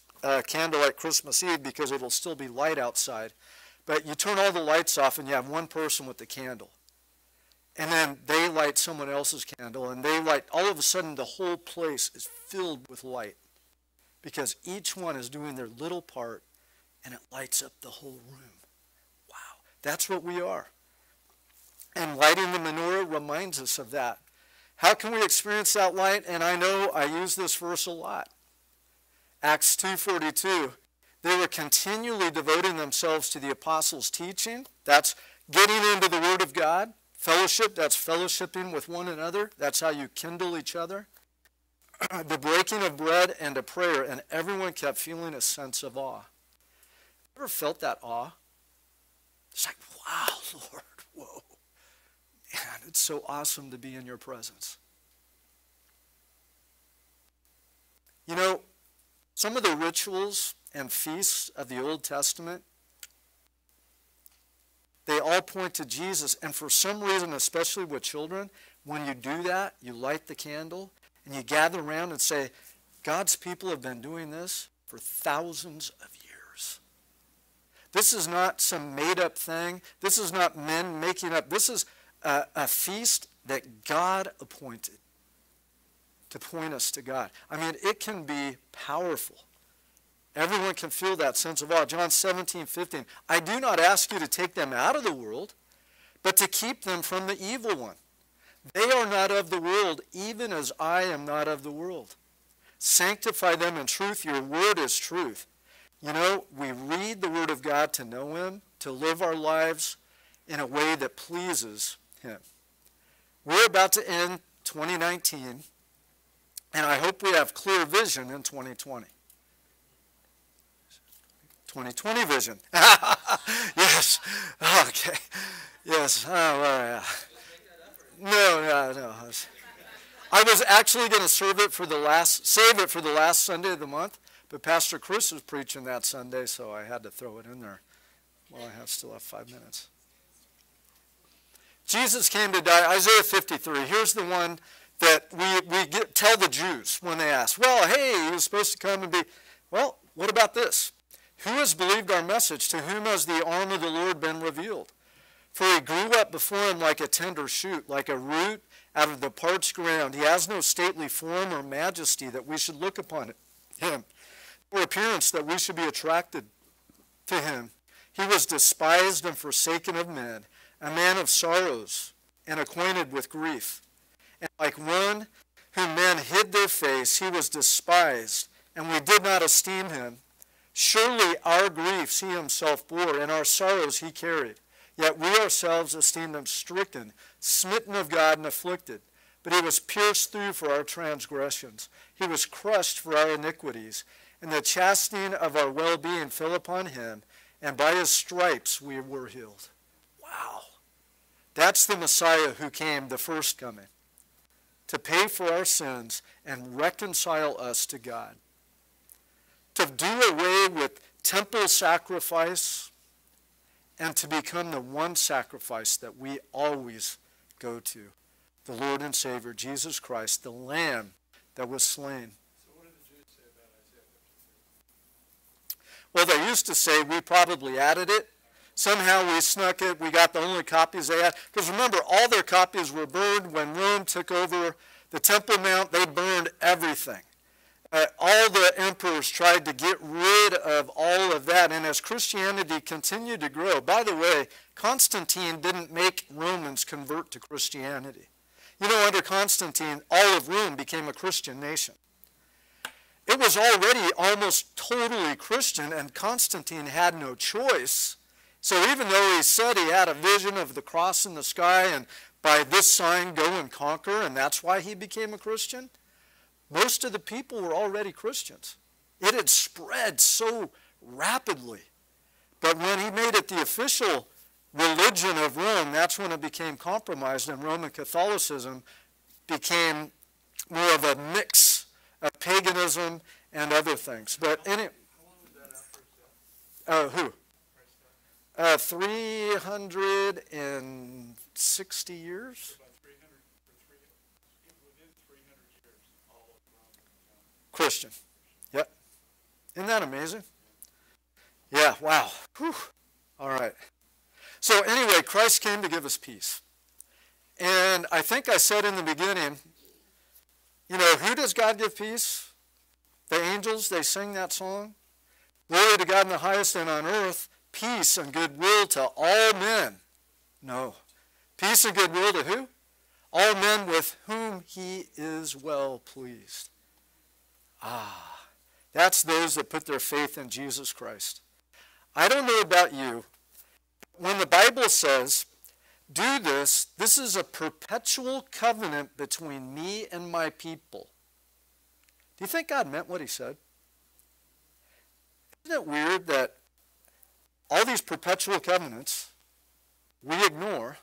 candlelight Christmas Eve because it'll still be light outside, but you turn all the lights off and you have one person with the candle. And then they light someone else's candle, and they light, all of a sudden the whole place is filled with light because each one is doing their little part and it lights up the whole room. Wow, that's what we are. And lighting the menorah reminds us of that. How can we experience that light? And I know I use this verse a lot. Acts 2:42, "They were continually devoting themselves to the apostles' teaching." That's getting into the Word of God. Fellowship, that's fellowshipping with one another. That's how you kindle each other. "The breaking of bread and a prayer, and everyone kept feeling a sense of awe." Ever felt that awe? It's like, wow, Lord, whoa. Man, it's so awesome to be in your presence. You know, some of the rituals and feasts of the Old Testament, they all point to Jesus. And for some reason, especially with children, when you do that, you light the candle and you gather around and say, God's people have been doing this for thousands of years. This is not some made-up thing. This is not men making up. This is a feast that God appointed to point us to God. I mean, it can be powerful. Everyone can feel that sense of awe. John 17:15, "I do not ask you to take them out of the world, but to keep them from the evil one. They are not of the world, even as I am not of the world. Sanctify them in truth. Your word is truth." You know, we read the Word of God to know him, to live our lives in a way that pleases him. We're about to end 2019, and I hope we have clear vision in 2020. 2020 vision. Yes. Okay. Yes. Oh, well, yeah. No. I was actually going to save it for the last Sunday of the month, but Pastor Chris was preaching that Sunday, so I had to throw it in there. Well, I still have 5 minutes. Jesus came to die. Isaiah 53. Here's the one that we tell the Jews when they ask, well, hey, he was supposed to come and be. Well, what about this? "Who has believed our message? To whom has the arm of the Lord been revealed? For he grew up before him like a tender shoot, like a root out of the parched ground. He has no stately form or majesty that we should look upon him, or appearance that we should be attracted to him. He was despised and forsaken of men, a man of sorrows and acquainted with grief. And like one whom men hid their face, he was despised, and we did not esteem him. Surely our griefs he himself bore, and our sorrows he carried. Yet we ourselves esteemed him stricken, smitten of God, and afflicted. But he was pierced through for our transgressions. He was crushed for our iniquities. and the chastening of our well-being fell upon him, and by his stripes we were healed. Wow. That's the Messiah who came, the first coming, to pay for our sins and reconcile us to God, to do away with temple sacrifice, and to become the one sacrifice that we always go to, the Lord and Savior, Jesus Christ, the Lamb that was slain. So what did the Jews say about Isaiah 53? Well, they used to say we probably added it. Somehow we snuck it. We got the only copies they had. Because remember, all their copies were burned when Rome took over the Temple Mount. They burned everything. All the emperors tried to get rid of all of that. And as Christianity continued to grow, by the way, Constantine didn't make Romans convert to Christianity. You know, under Constantine, all of Rome became a Christian nation. It was already almost totally Christian, and Constantine had no choice. So even though he said he had a vision of the cross in the sky and by this sign go and conquer, and that's why he became a Christian, most of the people were already Christians. It had spread so rapidly. But when he made it the official religion of Rome, that's when it became compromised, and Roman Catholicism became more of a mix of paganism and other things. But any, who? 360 years? Within 300 years, all of Rome. Christian. Yep. Isn't that amazing? Yeah, wow. Whew. All right. So anyway, Christ came to give us peace. And I think I said in the beginning, you know, who does God give peace? The angels, they sing that song. Glory to God in the highest and on earth, peace and goodwill to all men. No. Peace and goodwill to who? All men with whom he is well pleased. Ah, that's those that put their faith in Jesus Christ. I don't know about you. When the Bible says, do this, this is a perpetual covenant between me and my people. Do you think God meant what he said? Isn't it weird that all these perpetual covenants we ignore?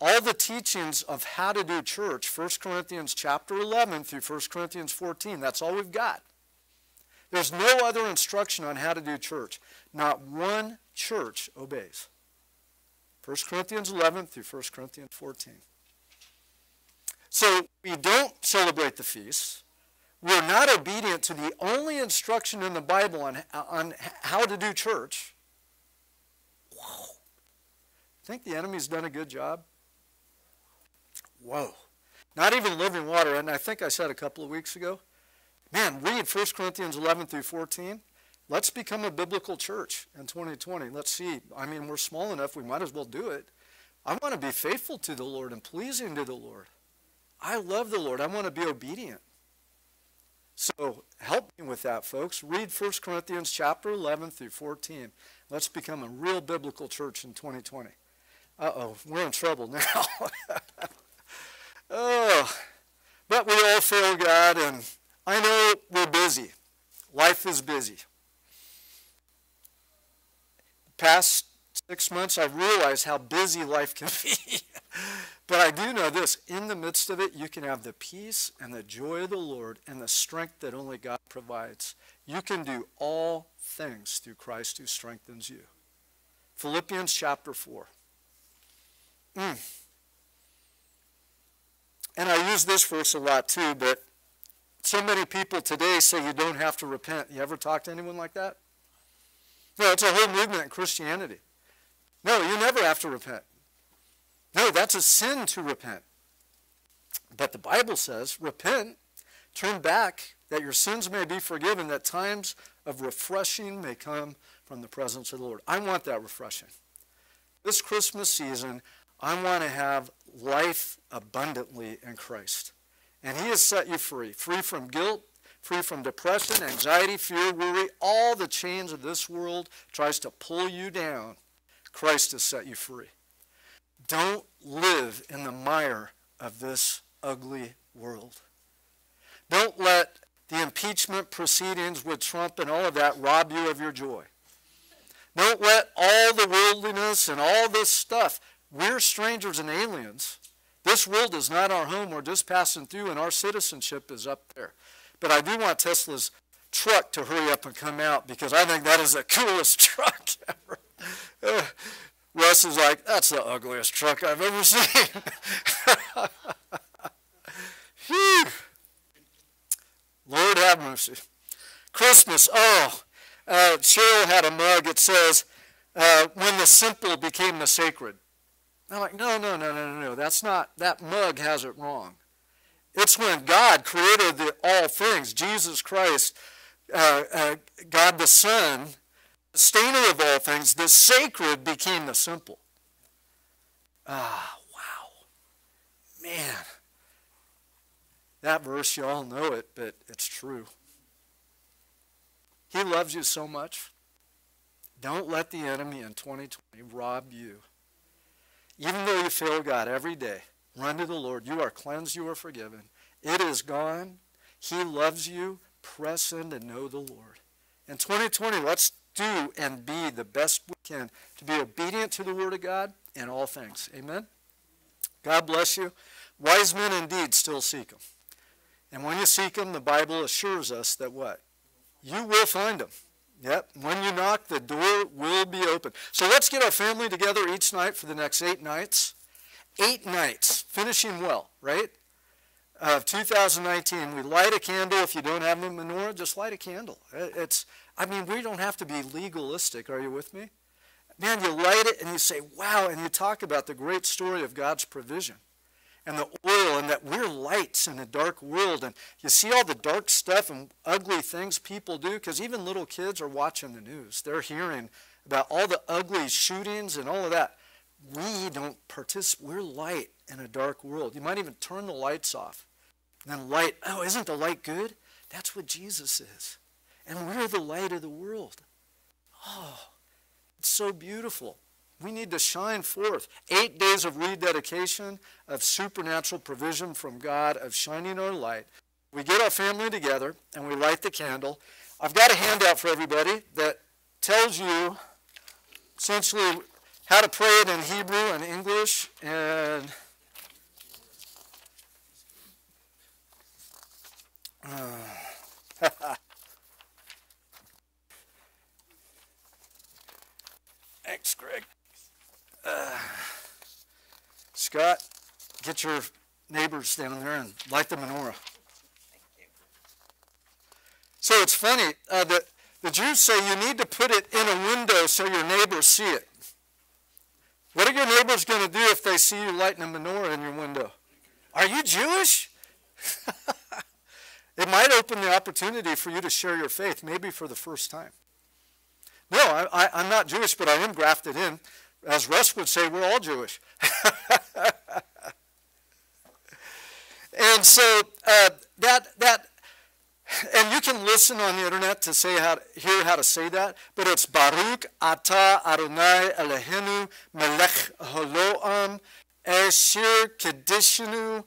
All the teachings of how to do church, 1 Corinthians chapter 11 through 1 Corinthians 14, that's all we've got. There's no other instruction on how to do church. Not one church obeys. 1 Corinthians 11 through 1 Corinthians 14. So we don't celebrate the feasts. We're not obedient to the only instruction in the Bible on how to do church. Whoa. Think the enemy's done a good job? Whoa. Not even living water. And I think I said a couple of weeks ago, man, read 1 Corinthians 11 through 14. Let's become a biblical church in 2020. Let's see. I mean, we're small enough. We might as well do it. I want to be faithful to the Lord and pleasing to the Lord. I love the Lord. I want to be obedient. So help me with that, folks. Read 1 Corinthians chapter 11 through 14. Let's become a real biblical church in 2020. Uh-oh, we're in trouble now. Oh, but we all fail God, and I know we're busy. Life is busy. The past 6 months, I've realized how busy life can be. But I do know this, in the midst of it, you can have the peace and the joy of the Lord and the strength that only God provides. You can do all things through Christ who strengthens you. Philippians chapter 4. And I use this verse a lot too, but so many people today say you don't have to repent. You ever talk to anyone like that? No, it's a whole movement in Christianity. No, you never have to repent. No, that's a sin to repent. But the Bible says, repent, turn back, that your sins may be forgiven, that times of refreshing may come from the presence of the Lord. I want that refreshing. This Christmas season, I want to have life abundantly in Christ. And he has set you free, free from guilt, free from depression, anxiety, fear, worry, all the chains of this world tries to pull you down. Christ has set you free. Don't live in the mire of this ugly world. Don't let the impeachment proceedings with Trump and all of that rob you of your joy. Don't let all the worldliness and all this stuff. We're strangers and aliens. This world is not our home. We're just passing through, and our citizenship is up there. But I do want Tesla's truck to hurry up and come out, because I think that is the coolest truck ever. Russ is like, that's the ugliest truck I've ever seen. Whew. Lord have mercy. Christmas, oh. Cheryl had a mug. It says, when the simple became the sacred. I'm like, no. That's not, that mug has it wrong. It's when God created all things. Jesus Christ, God the Son, sustainer of all things, the sacred became the simple. Ah, wow. Man. That verse, you all know it, but it's true. He loves you so much. Don't let the enemy in 2020 rob you. Even though you fail God every day, run to the Lord. You are cleansed. You are forgiven. It is gone. He loves you. Press in to know the Lord. In 2020, let's do and be the best we can to be obedient to the Word of God in all things. Amen? God bless you. Wise men indeed still seek Him. And when you seek Him, the Bible assures us that what? You will find Him. Yep. When you knock, the door will be open. So let's get our family together each night for the next 8 nights. 8 nights. Finishing well, right? Of 2019. We light a candle. If you don't have a menorah, just light a candle. It's, I mean, we don't have to be legalistic. Are you with me? Man, you light it and you say, wow, and you talk about the great story of God's provision. And the oil, and that we're lights in a dark world. And you see all the dark stuff and ugly things people do, because even little kids are watching the news. They're hearing about all the ugly shootings and all of that. We don't participate. We're light in a dark world. You might even turn the lights off. And then light, oh, isn't the light good? That's what Jesus is. And we're the light of the world. Oh, it's so beautiful. We need to shine forth. 8 days of rededication, of supernatural provision from God, of shining our light. We get our family together, and we light the candle. I've got a handout for everybody that tells you essentially how to pray it in Hebrew and English. And thanks, Greg. Scott, get your neighbors down there and light the menorah. Thank you. So it's funny, the Jews say you need to put it in a window so your neighbors see it. What are your neighbors going to do if they see you lighting a menorah in your window? Are you Jewish? It might open the opportunity for you to share your faith, maybe for the first time. No, I'm not Jewish, but I am grafted in. As Russ would say, we're all Jewish. And so and you can listen on the internet to say hear how to say that, but it's Baruch Ata Adonai Eloheinu Melech Ha'olam Asher Kedishanu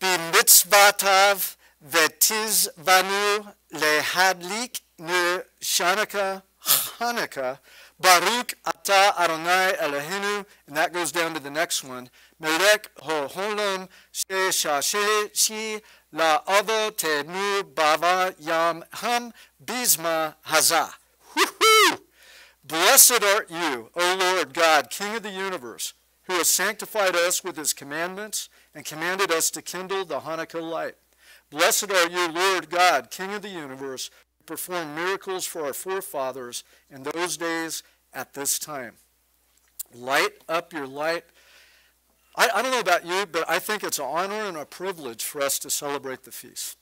B'mitzvatav V'tizvanu Lehadlik Ner Hanukkah. Baruch Ata Adonai Eloheinu, and that goes down to the next one. Melech ha'olam she'shasheshi la'avotenu bava yam ham bizma hazah. Woo-hoo! Blessed art you, O Lord God, King of the universe, who has sanctified us with his commandments and commanded us to kindle the Hanukkah light. Blessed are you, Lord God, King of the universe, perform miracles for our forefathers in those days at this time. Light up your light. I don't know about you, but I think it's an honor and a privilege for us to celebrate the feast.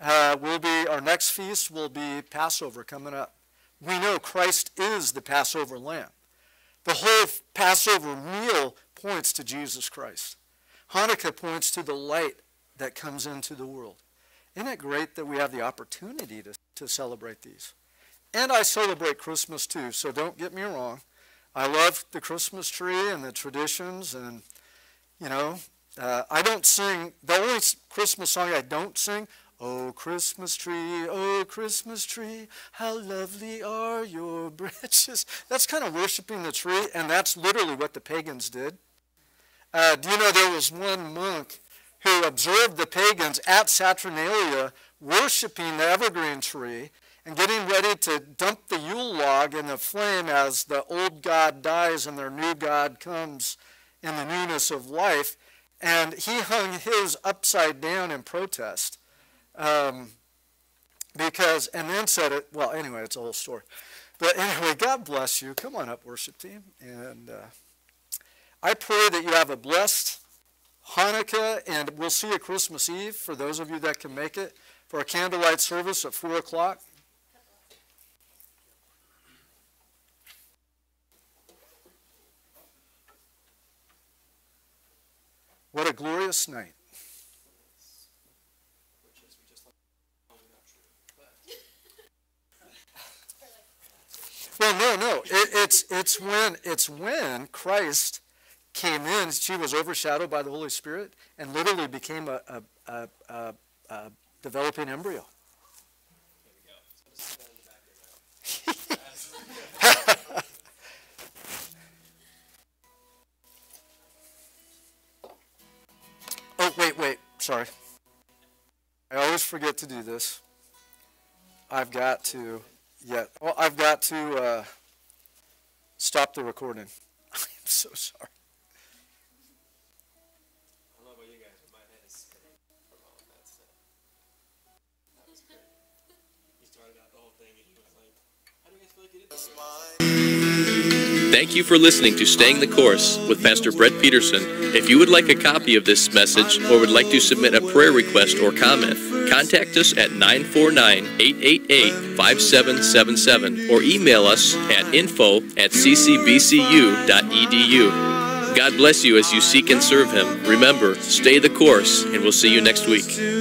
Our next feast will be Passover coming up. We know Christ is the Passover lamb. The whole Passover meal points to Jesus Christ. Hanukkah points to the light that comes into the world. Isn't it great that we have the opportunity to celebrate these? And I celebrate Christmas too, so don't get me wrong. I love the Christmas tree and the traditions, and, I don't sing. The only Christmas song I don't sing, O Christmas tree, how lovely are your branches. That's kind of worshiping the tree, and that's literally what the pagans did. Do you know there was one monk who observed the pagans at Saturnalia worshiping the evergreen tree and getting ready to dump the Yule log in the flame as the old god dies and their new god comes in the newness of life, and he hung his upside down in protest. Because, and then said it, well, anyway, it's a whole story. But anyway, God bless you. Come on up, worship team. And I pray that you have a blessed Hanukkah, and we'll see you Christmas Eve, for those of you that can make it, for a candlelight service at 4 o'clock. What a glorious night. Well, no. It's when Christ came in. She was overshadowed by the Holy Spirit and literally became a developing embryo. There we go. Oh, wait. Sorry. I always forget to do this. I've got to. Yeah, well, I've got to stop the recording. I'm so sorry. I love what you guys, my head is spinning from all of that stuff. That was great. You started out the whole thing and you was like, how do you guys feel like you did this? Thank you for listening to Staying the Course with Pastor Brett Peterson. If you would like a copy of this message or would like to submit a prayer request or comment, contact us at 949-888-5777 or email us at info@ccbcu.edu. God bless you as you seek and serve Him. Remember, stay the course, and we'll see you next week.